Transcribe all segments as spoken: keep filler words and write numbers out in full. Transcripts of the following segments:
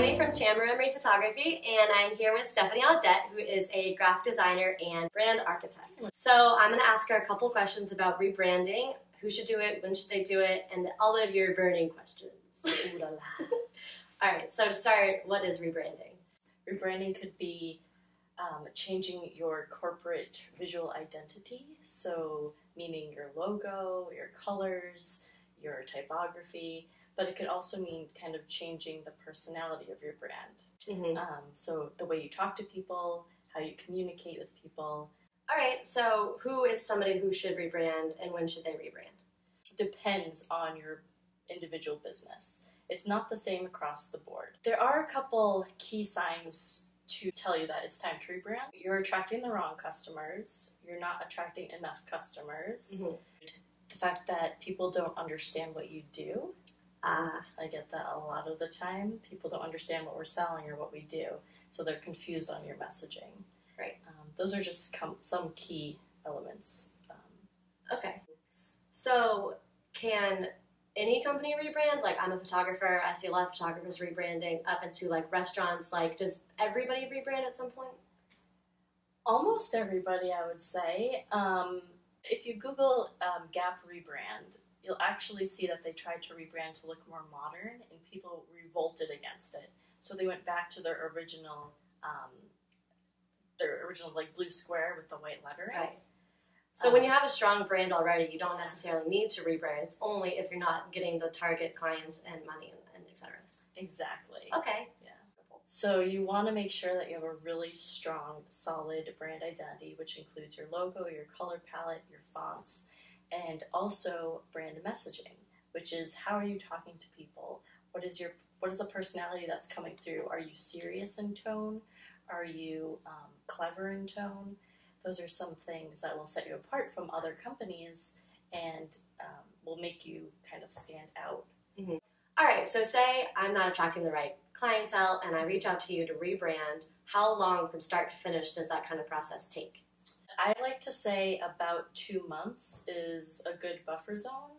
Tammy from Tamara Merri Photography, and I'm here with Stephanie Audette, who is a graphic designer and brand architect. So I'm going to ask her a couple questions about rebranding, who should do it, when should they do it, and all of your burning questions. Ooh la la. All right, so to start, what is rebranding? Rebranding could be um, changing your corporate visual identity, so meaning your logo, your colors, your typography, but it could also mean kind of changing the personality of your brand. Mm-hmm. um, so the way you talk to people, how you communicate with people. All right, so who is somebody who should rebrand and when should they rebrand? Depends on your individual business. It's not the same across the board. There are a couple key signs to tell you that it's time to rebrand. You're attracting the wrong customers. You're not attracting enough customers. Mm-hmm. The fact that people don't understand what you do. Uh, I get that a lot of the time. People don't understand what we're selling or what we do, so they're confused on your messaging. Right. Um, those are just com some key elements. Um, okay. So can any company rebrand? Like, I'm a photographer. I see a lot of photographers rebranding up into, like, restaurants. Like, does everybody rebrand at some point? Almost everybody, I would say. Um, if you Google um, Gap rebrand, you'll actually see that they tried to rebrand to look more modern, and people revolted against it. So they went back to their original, um, their original like blue square with the white lettering. Right. So um, when you have a strong brand already, you don't necessarily need to rebrand. It's only if you're not getting the target clients and money and, and et cetera. Exactly. Okay. Yeah. So you want to make sure that you have a really strong, solid brand identity, which includes your logo, your color palette, your fonts, and also brand messaging, which is how are you talking to people? What is your what is the personality that's coming through? Are you serious in tone? Are you um, clever in tone? Those are some things that will set you apart from other companies and um, will make you kind of stand out. Mm-hmm. All right, so say I'm not attracting the right clientele and I reach out to you to rebrand. How long from start to finish does that kind of process take? I like to say about two months is a good buffer zone,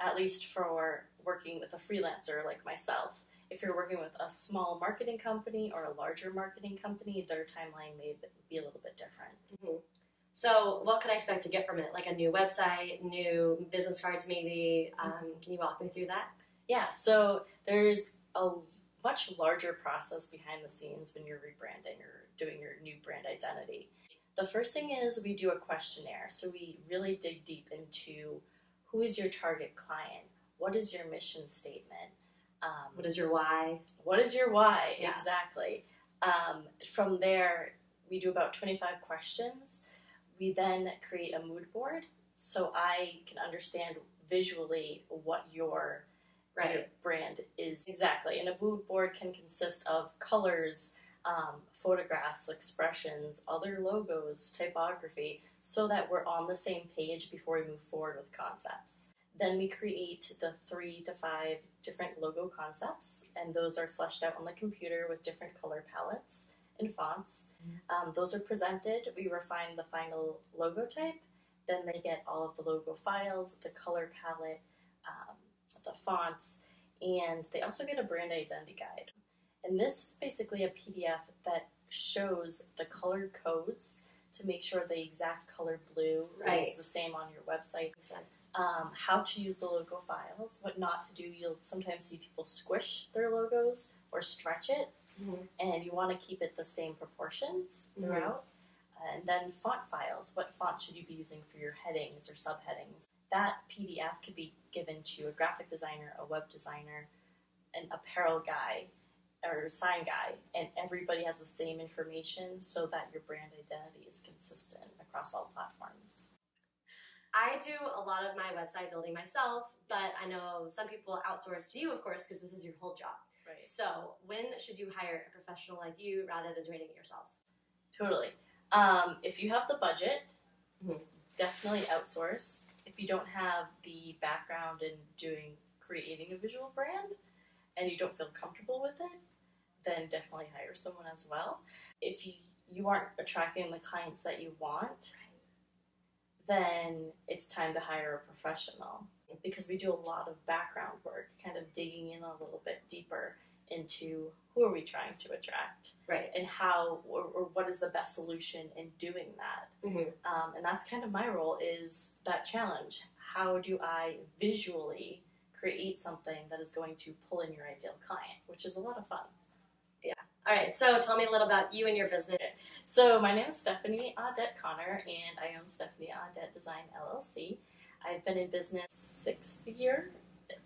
at least for working with a freelancer like myself. If you're working with a small marketing company or a larger marketing company, their timeline may be a little bit different. Mm-hmm. So what could I expect to get from it? Like a new website, new business cards maybe? Um, mm-hmm. Can you walk me through that? Yeah, so there's a much larger process behind the scenes when you're rebranding or doing your new brand identity. The first thing is we do a questionnaire. So we really dig deep into who is your target client? What is your mission statement? Um, what is your why? What is your why? Yeah. Exactly. Um, from there, we do about twenty-five questions. We then create a mood board so I can understand visually what your, right. your brand is. Exactly. And a mood board can consist of colors, Um, photographs, expressions, other logos, typography, so that we're on the same page before we move forward with concepts. Then we create the three to five different logo concepts, and those are fleshed out on the computer with different color palettes and fonts. Um, those are presented, we refine the final logo type, then they get all of the logo files, the color palette, um, the fonts, and they also get a brand identity guide. And this is basically a P D F that shows the color codes to make sure the exact color blue right. is the same on your website. Um, how to use the logo files, what not to do. You'll sometimes see people squish their logos or stretch it, mm-hmm. and you want to keep it the same proportions throughout. Mm-hmm. And then font files, what font should you be using for your headings or subheadings? That P D F could be given to a graphic designer, a web designer, an apparel guy, or sign guy, and everybody has the same information so that your brand identity is consistent across all platforms. I do a lot of my website building myself, but I know some people outsource to you, of course, because this is your whole job. Right. So when should you hire a professional like you rather than doing it yourself? Totally. Um, if you have the budget, mm-hmm. definitely outsource. If you don't have the background in doing creating a visual brand, and you don't feel comfortable with it, then definitely hire someone as well. If you, you aren't attracting the clients that you want, then it's time to hire a professional because we do a lot of background work, kind of digging in a little bit deeper into who are we trying to attract, right? And how, or, or what is the best solution in doing that? Mm-hmm. Um, and that's kind of my role, is that challenge. How do I visually create something that is going to pull in your ideal client, which is a lot of fun. Yeah. All right. So tell me a little about you and your business. Okay. So my name is Stephanie Audette Connor, and I own Stephanie Audette Design L L C. I've been in business sixth year,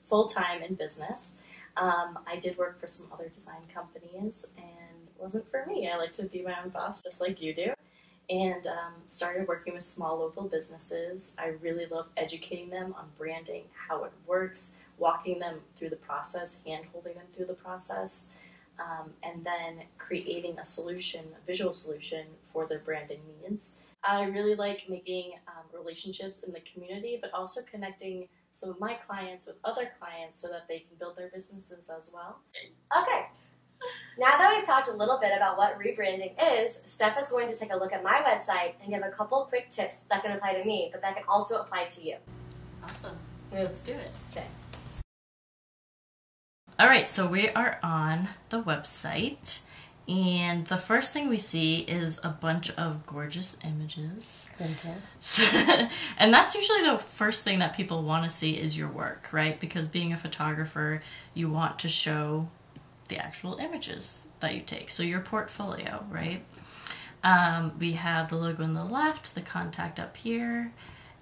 full-time in business. Um, I did work for some other design companies, and it wasn't for me. I like to be my own boss, just like you do. And um, started working with small local businesses. I really love educating them on branding, how it works, walking them through the process, hand-holding them through the process, um, and then creating a solution, a visual solution for their branding needs. I really like making um, relationships in the community, but also connecting some of my clients with other clients so that they can build their businesses as well. Okay. Now that we've talked a little bit about what rebranding is, Steph is going to take a look at my website and give a couple of quick tips that can apply to me, but that can also apply to you. Awesome. Let's do it. Okay. All right, so we are on the website, and the first thing we see is a bunch of gorgeous images. Thank you. And that's usually the first thing that people want to see is your work, right? Because being a photographer, you want to show the actual images that you take, so your portfolio, right? Um, we have the logo on the left, the contact up here,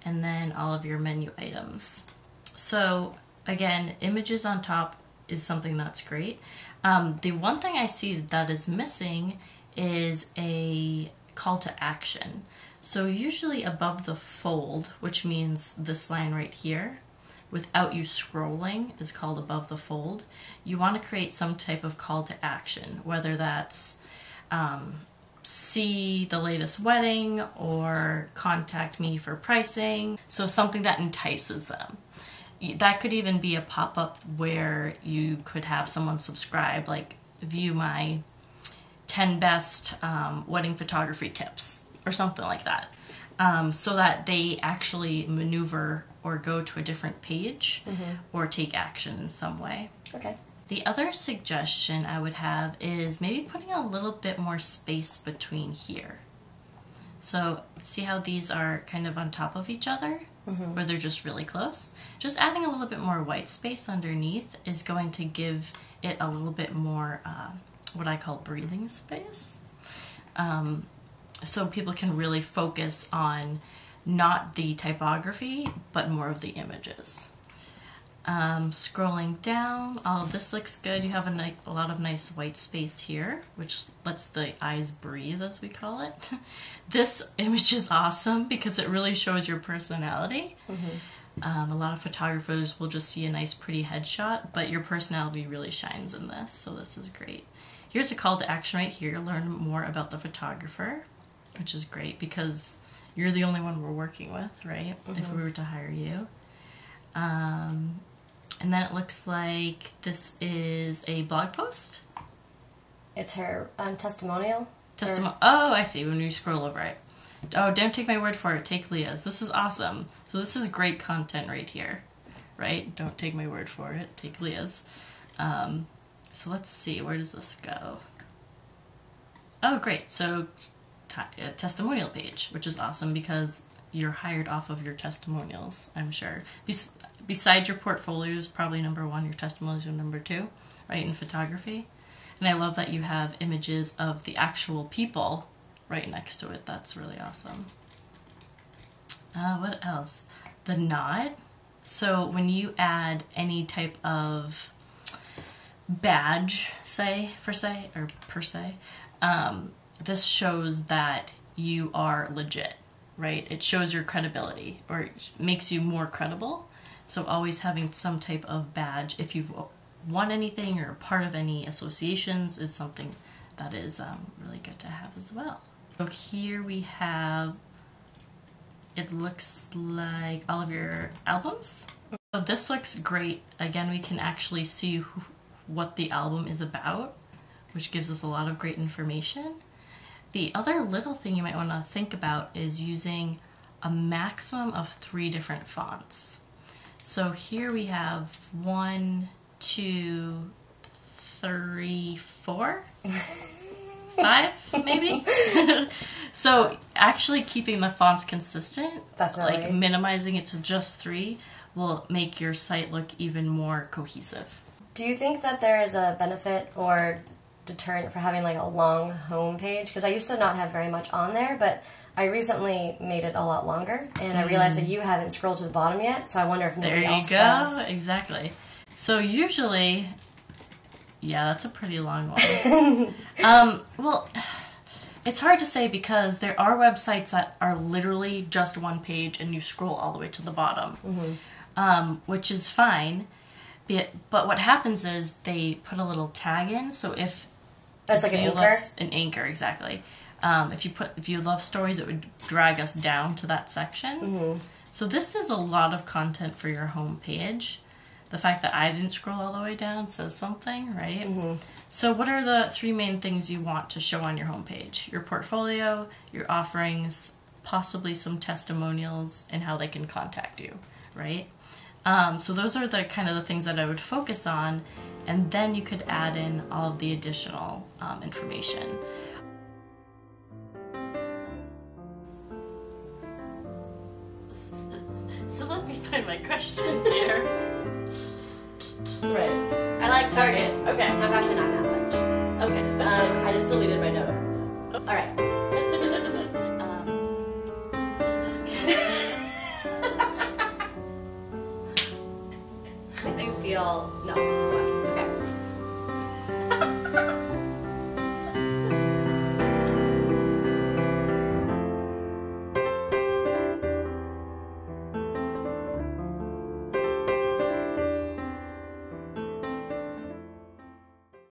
and then all of your menu items. So again, images on top is something that's great. Um, the one thing I see that is missing is a call to action. So usually above the fold, which means this line right here, without you scrolling, is called above the fold. You want to create some type of call to action, whether that's um, see the latest wedding or contact me for pricing. So something that entices them. That could even be a pop-up where you could have someone subscribe, like view my ten best um, wedding photography tips or something like that. Um, so that they actually maneuver or go to a different page, mm-hmm. or take action in some way. Okay. The other suggestion I would have is maybe putting a little bit more space between here. So see how these are kind of on top of each other, mm-hmm. where they're just really close? Just adding a little bit more white space underneath is going to give it a little bit more uh, what I call breathing space. Um, So people can really focus on not the typography, but more of the images. Um, scrolling down, all of this looks good. You have a, nice, a lot of nice white space here, which lets the eyes breathe, as we call it. This image is awesome because it really shows your personality. Mm-hmm. um, a lot of photographers will just see a nice, pretty headshot, but your personality really shines in this, so this is great. Here's a call to action right here. Learn more about the photographer, which is great because you're the only one we're working with, right? Mm-hmm. If we were to hire you. Um, and then it looks like this is a blog post. It's her um, testimonial. Testimonial. Oh, I see. When you scroll over it. Oh, don't take my word for it. Take Leah's. This is awesome. So this is great content right here, right? Don't take my word for it. Take Leah's. Um, so let's see. Where does this go? Oh, great. So... a testimonial page, which is awesome because you're hired off of your testimonials, I'm sure. Bes besides your portfolio is probably number one, your testimonials are number two, right, in photography. And I love that you have images of the actual people right next to it. That's really awesome. Uh, what else? The nod. So when you add any type of badge, say, for say, or per se, um, this shows that you are legit, right? It shows your credibility, or it makes you more credible. So always having some type of badge, if you've won anything or part of any associations, is something that is um, really good to have as well. So here we have, it looks like all of your albums. So this looks great. Again, we can actually see who, what the album is about, which gives us a lot of great information. The other little thing you might want to think about is using a maximum of three different fonts. So here we have one, two, three, four, five, maybe. So actually keeping the fonts consistent, definitely, like minimizing it to just three, will make your site look even more cohesive. Do you think that there is a benefit or deterrent for having like a long home page? Because I used to not have very much on there, but I recently made it a lot longer, and I realized that you haven't scrolled to the bottom yet, so I wonder if nobody else does. There you go, exactly. So usually, yeah, that's a pretty long one. um, well, it's hard to say because there are websites that are literally just one page and you scroll all the way to the bottom, mm-hmm. um, which is fine, but what happens is they put a little tag in, so if... That's if like an anchor? Love, an anchor, exactly. Um, if you put, if you love stories, it would drag us down to that section. Mm-hmm. So this is a lot of content for your home page. The fact that I didn't scroll all the way down says something, right? Mm-hmm. So what are the three main things you want to show on your home page? Your portfolio, your offerings, possibly some testimonials, and how they can contact you, right? Um, so those are the kind of the things that I would focus on, and then you could add in all of the additional um, information. So let me find my questions here. Right. I like Target. Okay. I'm actually not gonna have much. Okay. Um, I just deleted my note. Oh. All right. um. I do feel no.